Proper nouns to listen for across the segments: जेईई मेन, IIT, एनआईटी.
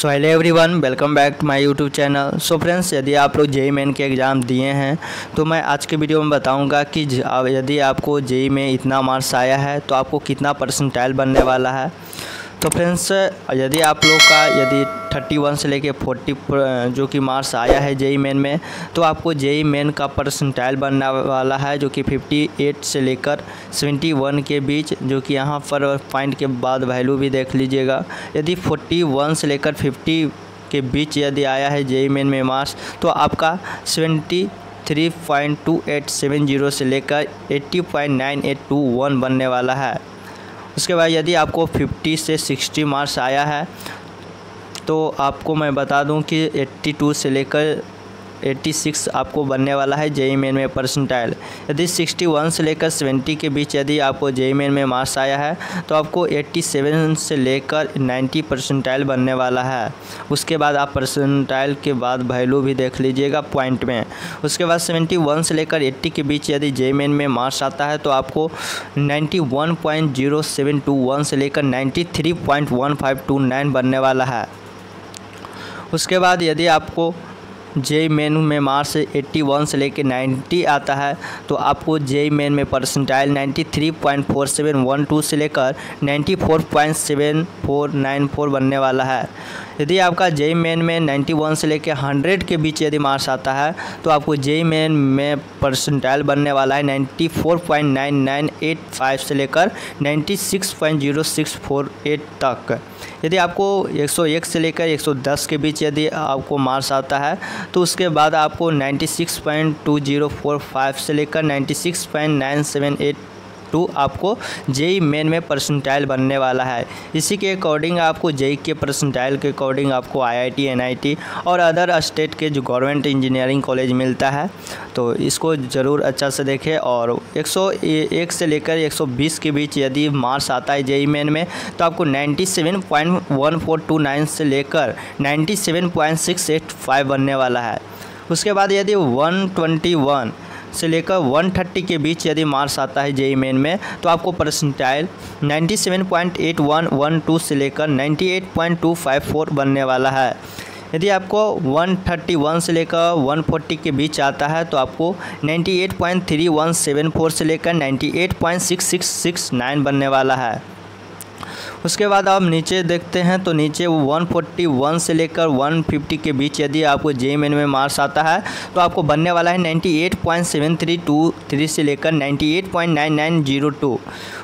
So hello everyone, welcome back to my YouTube channel. So friends, यदि आप लोग जेईई मेन के exam दिए हैं तो मैं आज के वीडियो में बताऊंगा कि यदि आपको जेईई में इतना मार्क्स आया है तो आपको कितना परसेंटाइल बनने वाला है। तो फ्रेंड्स, यदि आप लोग का यदि 31 से लेके 40 जो कि मार्क्स आया है जेईई मेन में, तो आपको जेईई मेन का परसेंटाइल बनने वाला है जो कि 58 से लेकर 71 के बीच, जो कि यहाँ पर पॉइंट के बाद वैल्यू भी देख लीजिएगा। यदि 41 से लेकर 50 के बीच यदि आया है जेईई मेन में मार्क्स, तो आपका 73.2870 से लेकर 80.9821 बनने वाला है। उसके बाद यदि आपको 50 से 60 मार्क्स आया है तो आपको मैं बता दूं कि 82 से लेकर 86 आपको बनने वाला है जेईई मेन में परसेंटाइल। यदि 61 से लेकर 70 के बीच यदि आपको जेईई मेन में मार्क्स आया है तो आपको 87 से लेकर 90 परसेंटाइल बनने वाला है। उसके बाद आप परसेंटाइल के बाद वैल्यू भी देख लीजिएगा पॉइंट में। उसके बाद 71 से लेकर 80 के बीच यदि जेईई मेन में मार्क्स आता है तो आपको 91.0721 से लेकर 93.1529 बनने वाला है। उसके बाद यदि आपको जेईई मेन में मार्क्स 81 से लेकर 90 आता है तो आपको जेईई मेन में परसेंटाइल 93.4712 से लेकर 94.7494 बनने वाला है। यदि आपका जेईई मेन में 91 से लेकर 100 के बीच यदि मार्क्स आता है तो आपको जेईई मेन में परसेंटाइल बनने वाला है 94.9985 से लेकर 96.0648 तक। यदि आपको 101 से लेकर 110 के बीच यदि आपको मार्क्स आता है तो उसके बाद आपको 96.2045 से लेकर 96.9782 आपको जेईई मेन में परसेंटाइल बनने वाला है। इसी के अकॉर्डिंग आपको जेईई के परसेंटाइल के अकॉर्डिंग आपको आईआईटी, एनआईटी और अदर स्टेट के जो गवर्नमेंट इंजीनियरिंग कॉलेज मिलता है, तो इसको ज़रूर अच्छा से देखें। और 101 से लेकर 120 के बीच यदि मार्क्स आता है जेईई मेन में तो आपको 97.1429 से लेकर 97.685 बनने वाला है। उसके बाद यदि 121 से लेकर 130 के बीच यदि मार्क्स आता है जेईई मेन में तो आपको परसेंटाइल 97.8112 से लेकर 98.254 बनने वाला है। यदि आपको 131 से लेकर 140 के बीच आता है तो आपको 98.3174 से लेकर 98.6669 बनने वाला है। उसके बाद आप नीचे देखते हैं तो नीचे 141 से लेकर 150 के बीच यदि आपको जेईई मेन में मार्क्स आता है तो आपको बनने वाला है 98.7323 से लेकर 98.9902।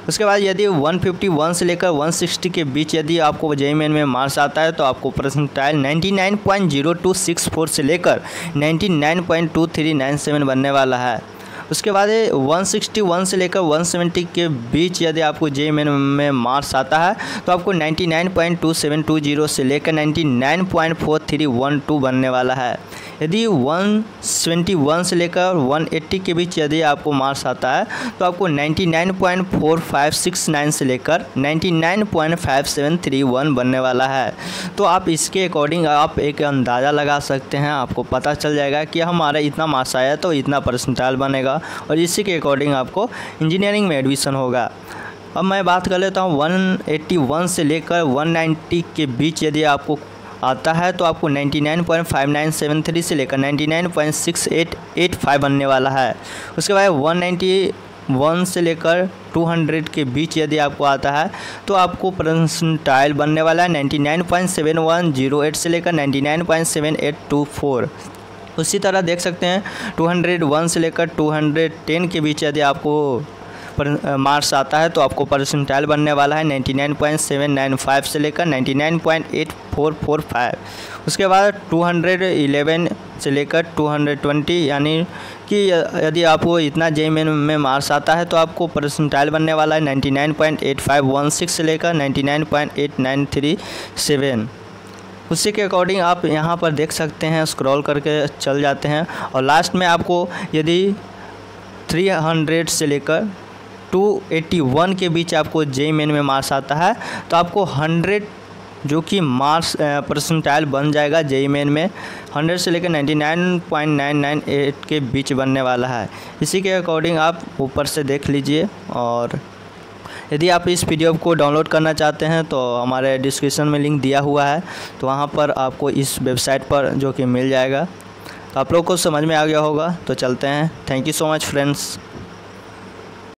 उसके बाद यदि 151 से लेकर 160 के बीच यदि आपको जेईई मेन में मार्क्स आता है तो आपको परसेंटाइल 99.0264 से लेकर 99.2397 बनने वाला है। उसके बाद 161 से लेकर 170 के बीच यदि आपको जेईई मेन में मार्क्स आता है तो आपको 99.2720 से लेकर 99.4312 बनने वाला है। यदि 171 से लेकर 180 के बीच यदि आपको मार्क्स आता है तो आपको 99.4569 से लेकर 99.5731 बनने वाला है। तो आप इसके अकॉर्डिंग आप एक अंदाज़ा लगा सकते हैं, आपको पता चल जाएगा कि हमारा इतना मार्क्स आया तो इतना परसेंटाइल बनेगा और इसी के अकॉर्डिंग आपको इंजीनियरिंग में एडमिशन होगा। अब मैं बात कर लेता हूँ 181 से लेकर 190 के बीच यदि आपको आता है तो आपको 99.5973 से लेकर 99.6885 बनने वाला है। उसके बाद 191 से लेकर 200 के बीच यदि आपको आता है तो आपको परसेंटाइल बनने वाला है 99.7108 से लेकर 99.7824। उसी तरह देख सकते हैं 201 से लेकर 210 के बीच यदि आपको मार्क्स आता है तो आपको परसेंटाइल बनने वाला है 99.795 से लेकर 99.8445। उसके बाद 211 से लेकर 220 यानी कि यदि आपको इतना जेईई मेन में मार्क्स आता है तो आपको परसेंटाइल बनने वाला है 99.8516 से लेकर 99.8937। उसी के अकॉर्डिंग आप यहाँ पर देख सकते हैं, स्क्रॉल करके चल जाते हैं और लास्ट में आपको यदि 300 से लेकर 281 के बीच आपको जेईई मेन में मार्क्स आता है तो आपको 100 जो कि मार्क्स परसेंटाइल बन जाएगा जेईई मेन में 100 से लेकर 99.998 के बीच बनने वाला है। इसी के अकॉर्डिंग आप ऊपर से देख लीजिए और यदि आप इस पीडीएफ को डाउनलोड करना चाहते हैं तो हमारे डिस्क्रिप्शन में लिंक दिया हुआ है, तो वहाँ पर आपको इस वेबसाइट पर जो कि मिल जाएगा। तो आप लोग को समझ में आ गया होगा। तो चलते हैं। Thank you so much friends.